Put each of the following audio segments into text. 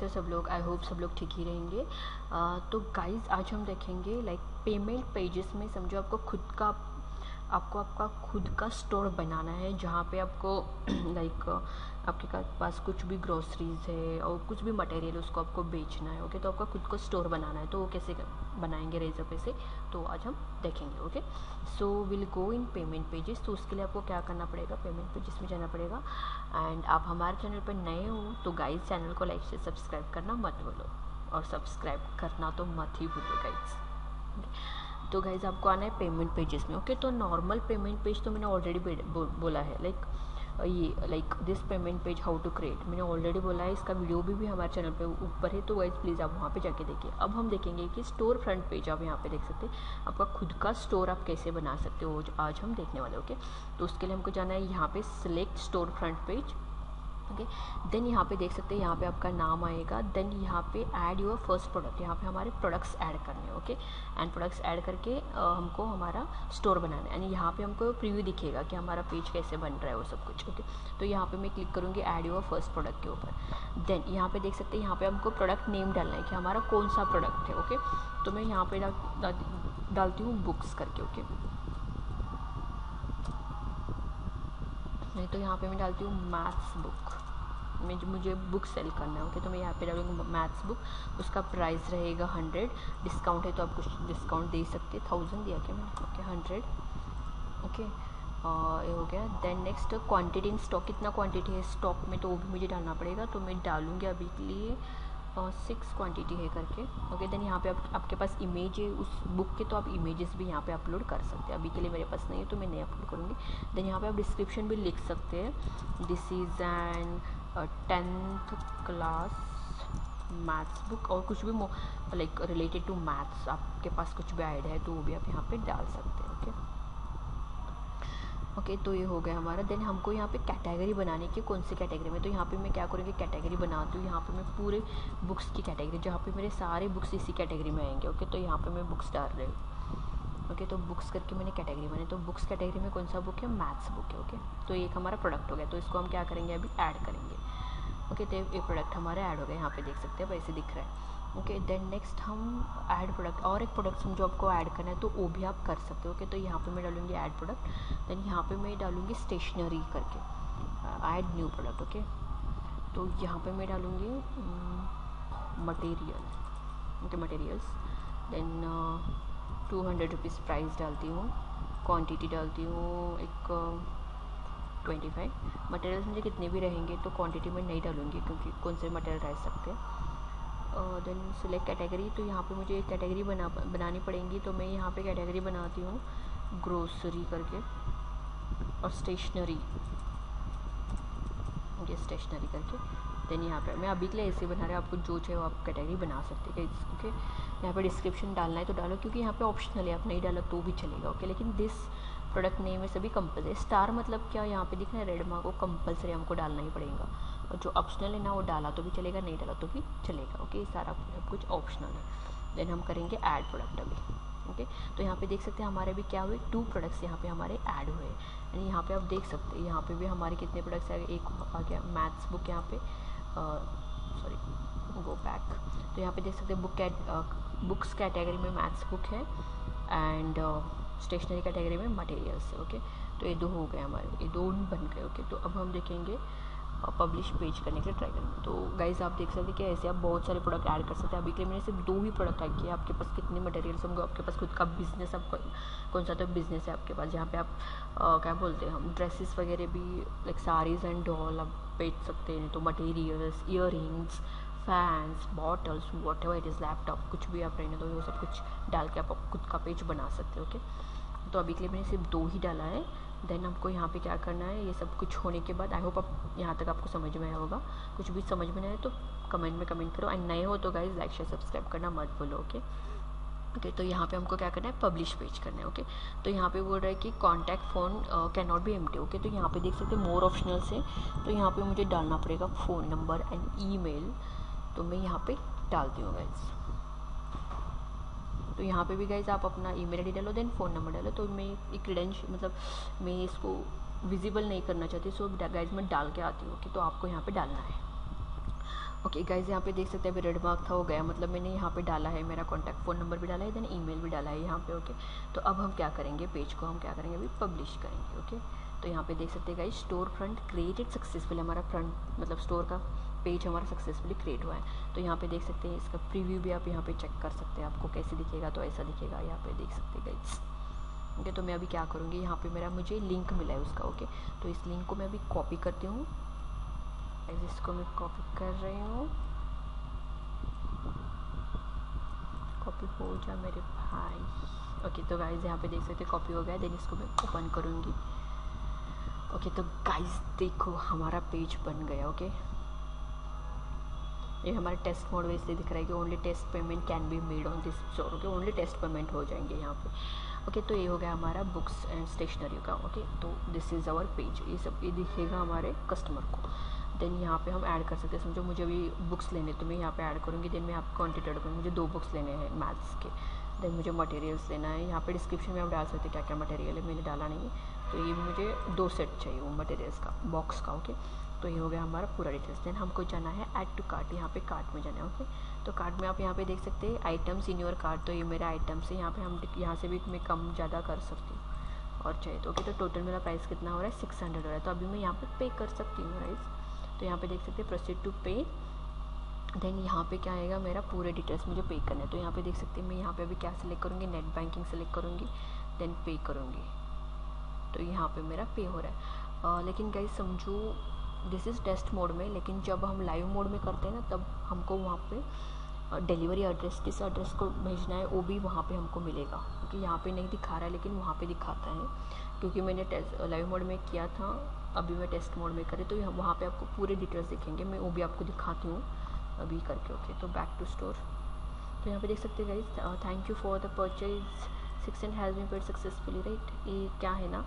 कैसे सब लोग, आई होप सब लोग ठीक ही रहेंगे। तो गाइज आज हम देखेंगे लाइक पेमेंट पेजेस में समझो आपको आपका खुद का स्टोर बनाना है, जहाँ पे आपको लाइक आपके पास कुछ भी ग्रोसरीज है और कुछ भी मटेरियल उसको आपको बेचना है। ओके, तो आपका खुद का स्टोर बनाना है, तो वो कैसे बनाएंगे रेज़रपे से, तो आज हम देखेंगे। Okay, so will go in payment pages. तो उसके लिए आपको क्या करना पड़ेगा, पेमेंट पेजेस में जाना पड़ेगा। एंड आप हमारे चैनल पर नए हो तो गाइज चैनल को लाइक से सब्सक्राइब करना मत भूलो, और सब्सक्राइब करना तो मत ही भूलो गाइज। तो गाइज़ आपको आना है पेमेंट पेजेस में। ओके, तो नॉर्मल पेमेंट पेज तो मैंने ऑलरेडी बोला है, लाइक ये like this payment page how to create मैंने ऑलरेडी बोला है, इसका वीडियो भी हमारे चैनल पे ऊपर है, तो गाइज़ प्लीज़ आप वहाँ पे जाके देखिए। अब हम देखेंगे कि स्टोर फ्रंट पेज, आप यहाँ पे देख सकते हैं आपका खुद का स्टोर आप कैसे बना सकते हो, आज हम देखने वाले। ओके, तो उसके लिए हमको जाना है यहाँ पर select store front page. Okay, then यहाँ पे देख सकते हैं यहाँ पे आपका नाम आएगा, देन यहाँ पे ऐड योर फर्स्ट प्रोडक्ट, यहाँ पे हमारे प्रोडक्ट्स ऐड करने हैं। ओके, एंड प्रोडक्ट्स ऐड करके हमको हमारा स्टोर बनाना है, यानी यहाँ पे हमको प्रीव्यू दिखेगा कि हमारा पेज कैसे बन रहा है वो सब कुछ। ओके, तो यहाँ पे मैं क्लिक करूँगी ऐड योर फर्स्ट प्रोडक्ट के ऊपर। देन यहाँ पर देख सकते हैं यहाँ पर हमको प्रोडक्ट नेम डालना है कि हमारा कौन सा प्रोडक्ट है। ओके, तो मैं यहाँ पर डालती हूँ बुक्स करके। ओके, नहीं तो यहाँ पे मैं डालती हूँ मैथ्स बुक, मैं मुझे बुक सेल करना है। ओके, तो मैं यहाँ पे डालूँगी मैथ्स बुक, उसका प्राइस रहेगा 100, डिस्काउंट है तो आप कुछ डिस्काउंट दे सकते, 1000 दिया क्या मैंने, ओके 100। ओके, ये हो गया। Then next quantity in stock, कितना क्वांटिटी है स्टॉक में तो वो भी मुझे डालना पड़ेगा, तो मैं डालूँगी अभी के लिए 6 क्वांटिटी है करके। ओके, देन यहाँ पे आपके पास इमेज है उस बुक के, तो आप इमेजेस भी यहाँ पे अपलोड कर सकते हैं, अभी के लिए मेरे पास नहीं है तो मैं नहीं अपलोड करूँगी। देन यहाँ पे आप डिस्क्रिप्शन भी लिख सकते हैं, this is an 10th class maths book, और कुछ भी लाइक रिलेटेड टू मैथ्स आपके पास कुछ भी आइडिया है तो वो भी आप यहाँ पर डाल सकते हैं। ओके ओके, तो ये हो गया हमारा। देन हमको यहाँ पे कैटेगरी बनाने की, कौन सी कैटेगरी में, तो यहाँ पे मैं क्या करूँगी कैटेगरी बनाती हूँ, यहाँ पे मैं पूरे बुक्स की कैटेगरी, जहाँ पे मेरे सारे बुक्स इसी कैटेगरी में आएंगे। ओके, तो यहाँ पे मैं बुक्स डाल रही हूँ। ओके, तो बुक्स करके मैंने कैटेगरी बनाई, तो बुक्स कैटेगरी में कौन सा बुक है, मैथ्स बुक है। ओके, तो ये हमारा प्रोडक्ट हो गया, तो इसको हम क्या करेंगे अभी ऐड करेंगे। ओके, तो ये प्रोडक्ट हमारा ऐड हो गया, यहाँ पर देख सकते हैं वैसे दिख रहा है। ओके, देन नेक्स्ट हम ऐड प्रोडक्ट, और एक प्रोडक्ट जो आपको ऐड करना है तो वो भी आप कर सकते हो। ओके, तो यहाँ पे मैं डालूँगी ऐड प्रोडक्ट, देन यहाँ पे मैं डालूँगी स्टेशनरी करके, ऐड न्यू प्रोडक्ट। ओके, तो यहाँ पे मैं डालूँगी material, okay materials, then 200 rupees price डालती हूँ, क्वान्टिटी डालती हूँ एक 25। मटेरियल्स मुझे कितने भी रहेंगे तो क्वान्टिटी में नहीं डालूँगी क्योंकि कौन से मटेरियल रह सकते हैं। देन सिलेक्ट कैटेगरी, तो यहाँ पे मुझे एक कैटेगरी बनानी पड़ेगी, तो मैं यहाँ पे कैटेगरी बनाती हूँ ग्रोसरी करके, और स्टेशनरी, ये स्टेशनरी करके। देन यहाँ पे मैं अभी के लिए ऐसे बना रहा हूँ, आपको जो चाहे वो आप कैटेगरी बना सकते हैं। ओके, यहाँ पे डिस्क्रिप्शन डालना है तो डालो, क्योंकि यहाँ पे ऑप्शनल है, आप नहीं डालो तो भी चलेगा। ओके, लेकिन दिस प्रोडक्ट नेम है सभी कंपल्सरी, स्टार मतलब क्या यहाँ पे दिख रहा है रेड मार्क, को कंपल्सरी हमको डालना ही पड़ेगा, और जो ऑप्शनल है ना वो डाला तो भी चलेगा, नहीं डाला तो भी चलेगा। ओके, सारा कुछ ऑप्शनल है। देन हम करेंगे ऐड प्रोडक्ट अभी। ओके, तो यहाँ पे देख सकते हैं हमारे भी क्या हुए, 2 प्रोडक्ट्स यहाँ पे हमारे ऐड हुए, यानी यहाँ पे आप देख सकते हैं यहाँ पे भी हमारे कितने प्रोडक्ट्स आ गए। एक आ गया मैथ्स बुक, यहाँ पे सॉरी गो बैक, तो यहाँ पे देख सकते हैं बुक्स कैटेगरी में मैथ्स बुक है, एंड स्टेशनरी कैटेगरी में मटेरियल्स है। ओके, तो ये 2 हो गए हमारे, ये 2 बन गए। ओके, तो अब हम देखेंगे पब्लिश पेज करने के लिए ट्राई करेंगे। तो गाइज़ आप देख सकते हैं कि ऐसे आप बहुत सारे प्रोडक्ट ऐड कर सकते हैं। अभी के लिए मैंने सिर्फ 2 ही प्रोडक्ट ऐड किए, आपके पास कितने मटेरियल्स होंगे, आपके पास खुद का बिजनेस, आप कौन सा तो बिजनेस है आपके पास, जहाँ पे आप क्या बोलते हैं हम ड्रेसेस वगैरह भी लाइक साड़ीज़ एंड डॉल आप बेच सकते हैं, तो materials, earrings, fans, bottles, whatever it is, laptop, कुछ भी आप रहने दो, ये सब कुछ डाल के आप खुद का पेज बना सकते हो। ओके, तो अभी के लिए मैंने सिर्फ 2 ही डाला है। देन आपको यहाँ पे क्या करना है, ये सब कुछ होने के बाद आई होप आप यहाँ तक आपको समझ में आया होगा, कुछ भी समझ में ना आए तो कमेंट में कमेंट करो, एंड नए हो तो गाइज लाइक शेयर सब्सक्राइब करना मत भूलो। ओके ओके, तो यहाँ पे हमको क्या करना है पब्लिश पेज करना है। ओके, तो यहाँ पे बोल रहा है कि contact phone can not be empty. Okay, तो यहाँ पे देख सकते हैं मोर ऑप्शनल्स है, तो यहाँ पर मुझे डालना पड़ेगा फ़ोन नंबर एंड ईमेल, तो मैं यहाँ पर डालती हूँ गाइज। तो यहाँ पे भी गाइज आप अपना ईमेल आईडी डालो, देन फ़ोन नंबर डालो, तो मैं एक क्रेडेंशियल मतलब मैं इसको विजिबल नहीं करना चाहती, सो गाइज मैं डाल के आती हूँ। ओके, तो आपको यहाँ पे डालना है। ओके गाइज यहाँ पे देख सकते हैं अभी रेड मार्क था, हो गया। मतलब मैंने यहाँ पे डाला है, मेरा कॉन्टैक्ट फ़ोन नंबर भी डाला है, देन ईमेल भी डाला है यहाँ पे। ओके तो अब हम क्या करेंगे, पेज को हम क्या करेंगे अभी पब्लिश करेंगे। ओके तो यहाँ पे देख सकते हैं guys store front created successful, हमारा फ्रंट मतलब स्टोर का पेज हमारा सक्सेसफुली क्रिएट हुआ है। तो यहाँ पे देख सकते हैं इसका प्रीव्यू भी आप यहाँ पे चेक कर सकते हैं, आपको कैसे दिखेगा तो ऐसा दिखेगा, यहाँ पे देख सकते हैं गाइज। ओके तो मैं अभी क्या करूँगी, यहाँ पे मेरा मुझे लिंक मिला है उसका। ओके तो इस लिंक को मैं अभी कॉपी करती हूँ, इसको मैं कॉपी कर रही हूँ। कॉपी हो जा मेरे भाई। ओके तो गाइज यहाँ पे देख सकते हैं कॉपी हो गया, देन इसको मैं ओपन करूँगी। ओके तो गाइज देखो हमारा पेज बन गया। ओके ये हमारा टेस्ट मोड वैसे दिख रहा है कि only test payment can be made on this store. Okay only test payment हो जाएंगे यहाँ पे। ओके तो ये हो गया हमारा बुक्स एंड स्टेशनरी का। ओके तो दिस इज़ आवर पेज, ये सब ये दिखेगा हमारे कस्टमर को। देन यहाँ पे हम ऐड कर सकते हैं, समझो मुझे अभी बुक्स लेने तो मैं यहाँ पे ऐड करूँगी। देन मैं आपको क्वान्टिटी करूँगी, मुझे 2 बुक्स लेने हैं मैथ्स के। देन मुझे मटेरियल्स लेना है, यहाँ पे डिस्क्रिप्शन में आप डाल सकते हैं क्या क्या मटेरियल है, मैंने डाला नहीं है। तो ये मुझे 2 सेट चाहिए वो मटेरियल्स का, बॉक्स का। ओके तो ये हो गया हमारा पूरा डिटेल्स। देन हमको जाना है ऐड टू कार्ट, यहाँ पे कार्ट में जाना है। ओके तो कार्ट में आप यहाँ पे देख सकते हैं आइटम्स इन योर कार्ट, तो ये मेरे आइटम्स है यहाँ पे। हम यहाँ से भी मैं कम ज़्यादा कर सकती हूँ और चाहिए तो। ओके तो टोटल मेरा प्राइस कितना हो रहा है, 600 हो रहा है। तो अभी मैं यहाँ पे पे कर सकती हूँ प्राइस, तो यहाँ पे देख सकते हैं प्रोसीड टू पे। देन यहाँ पे क्या आएगा, मेरा पूरे डिटेल्स मुझे पे करना है। तो यहाँ पे देख सकते हैं मैं यहाँ पे अभी क्या सेलेक्ट करूँगी, नेट बैंकिंग सेलेक्ट करूँगी, देन पे करूँगी। तो यहाँ पे मेरा पे हो रहा है। लेकिन गाइस समझो दिस इज़ टेस्ट मोड में, लेकिन जब हम लाइव मोड में करते हैं ना, तब हमको वहाँ पर डिलीवरी एड्रेस किस एड्रेस को भेजना है वो भी वहाँ पर हमको मिलेगा। क्योंकि यहाँ पर नहीं दिखा रहा है, लेकिन वहाँ पर दिखाता है, क्योंकि मैंने टेस्ट लाइव मोड में किया था। अभी मैं टेस्ट मोड में करें तो यहाँ वहाँ पे आपको पूरे डिटेल्स दिखेंगे, मैं वो भी आपको दिखाती हूँ अभी करके। ओके तो बैक टू स्टोर, तो यहाँ पे देख सकते हैं guys, thank you for the purchase 600 has been paid successfully, right. ये क्या है ना,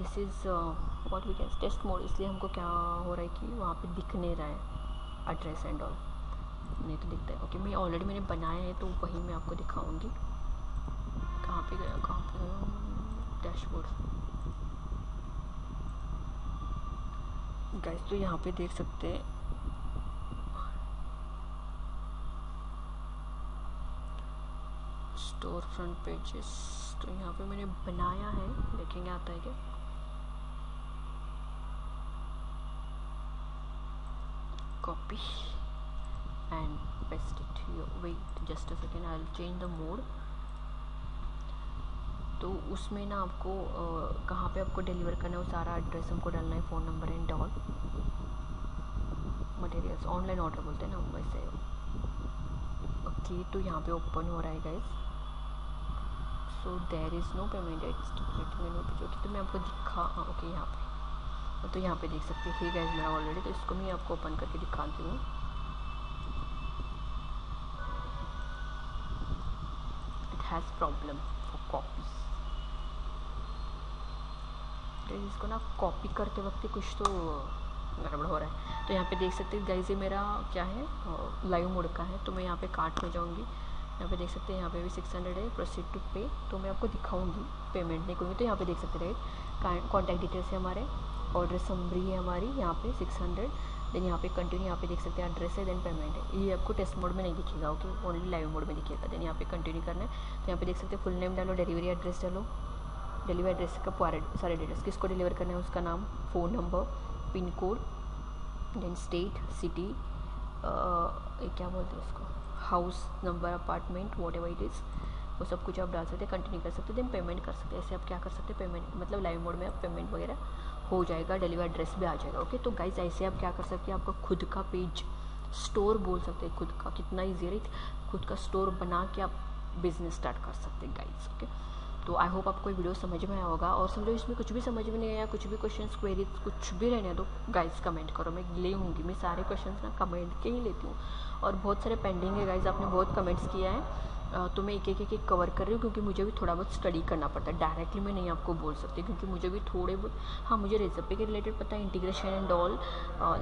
this is what we can test mode, इसलिए हमको क्या हो रहा है कि वहाँ पे दिख नहीं रहा है एड्रेस एंड ऑल, नहीं तो दिखता है। ओके मैं ऑलरेडी मैंने बनाया है तो वही मैं आपको दिखाऊँगी। कहाँ पर गया डैशबोर्ड गाइस, तो यहाँ पे देख सकते हैं स्टोर फ्रंट पेजेस, तो यहाँ पे मैंने बनाया है, देखेंगे आता है क्या। Copy and paste it, wait just a second, I will change the mode. तो उसमें ना आपको कहाँ पे आपको डिलीवर करना है वो सारा एड्रेस हमको डालना है, phone number and all materials, online order बोलते हैं ना हम वैसे। ओके तो यहाँ पे ओपन हो रहा है guys, so there is no payment at, तो मैं आपको दिखा। ओके यहाँ पे, तो यहाँ पे देख सकते हैं गाइस मेरा ऑलरेडी, तो इसको मैं आपको ओपन करके दिखाती हूँ। It has problem for copy, इसको ना कॉपी करते वक्त कुछ तो गड़बड़ हो रहा है। तो यहाँ पे देख सकते हैं गाइस ये मेरा क्या है, लाइव मोड का है। तो मैं यहाँ पे कार्ट में जाऊँगी, यहाँ पे देख सकते हैं यहाँ पे भी 600 है, प्रोसीड टू पे। तो मैं आपको दिखाऊँगी, पेमेंट नहीं करूँगी। तो यहाँ पे देख सकते हैं राइट, कॉन्टैक्ट डिटेल्स है हमारे, ऑर्डर समरी है हमारी यहाँ पे 600, देन यहाँ पे कंटिन्यू, यहाँ पे देख सकते हैं एड्रेस है, देन पेमेंट है। ये आपको टेस्ट मोड में नहीं दिखेगा, ओके ओनली लाइव मोड में दिखेगा। देन यहाँ पे कंटिन्यू करना है, तो यहाँ पे देख सकते हैं फुल नेम डालो, डिलीवरी एड्रेस डालो, डिलीवरी एड्रेस का सारे डिटेल्स, किसको डिलीवर करना है उसका नाम, phone number, pin code, then state, city, क्या बोलते हैं उसको, house number, apartment, whatever it is, वो सब कुछ आप डाल सकते हैं, कंटिन्यू कर सकते हैं, देन पेमेंट कर सकते हैं। ऐसे आप क्या कर सकते हैं, पेमेंट मतलब लाइव मोड में आप पेमेंट वगैरह हो जाएगा, डिलीवर एड्रेस भी आ जाएगा। ओके तो गाइस ऐसे आप क्या कर सकते हैं, आपका खुद का पेज स्टोर बोल सकते हैं, खुद का, कितना ईजी है, खुद का स्टोर बना के आप बिजनेस स्टार्ट कर सकते हैं गाइस। ओके तो आई होप आपको ये वीडियो समझ में आया होगा, और समझो इसमें कुछ भी समझ में नहीं आया, कुछ भी क्वेश्चंस, क्वेरीज कुछ भी रहने दो गाइस, कमेंट करो, मैं ले हूँगी। मैं सारे क्वेश्चंस ना कमेंट के ही लेती हूँ, और बहुत सारे पेंडिंग है गाइस, आपने बहुत कमेंट्स किया है, तो मैं एक कवर कर रही हूँ, क्योंकि मुझे भी थोड़ा बहुत स्टडी करना पड़ता है। डायरेक्टली मैं नहीं आपको बोल सकती, क्योंकि मुझे भी थोड़े बहुत, हाँ मुझे रेसिपी के रिलेटेड पता है, इंटीग्रेशन एंड ऑल,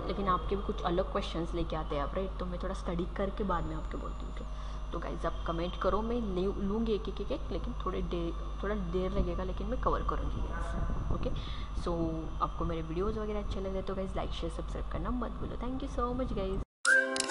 लेकिन आपके भी कुछ अलग क्वेश्चन लेके आते हैं आप, राइट। तो मैं थोड़ा स्टडी करके बाद में आपके बोलती हूँ। तो गाइज आप कमेंट करो, मैं ले लूँगी एक, लेकिन थोड़ा देर लगेगा, लेकिन मैं कवर करूँगी गाइज। ओके सो आपको मेरे वीडियोस वगैरह अच्छे लगे तो गाइज लाइक शेयर सब्सक्राइब करना मत भूलो। Thank you so much guys.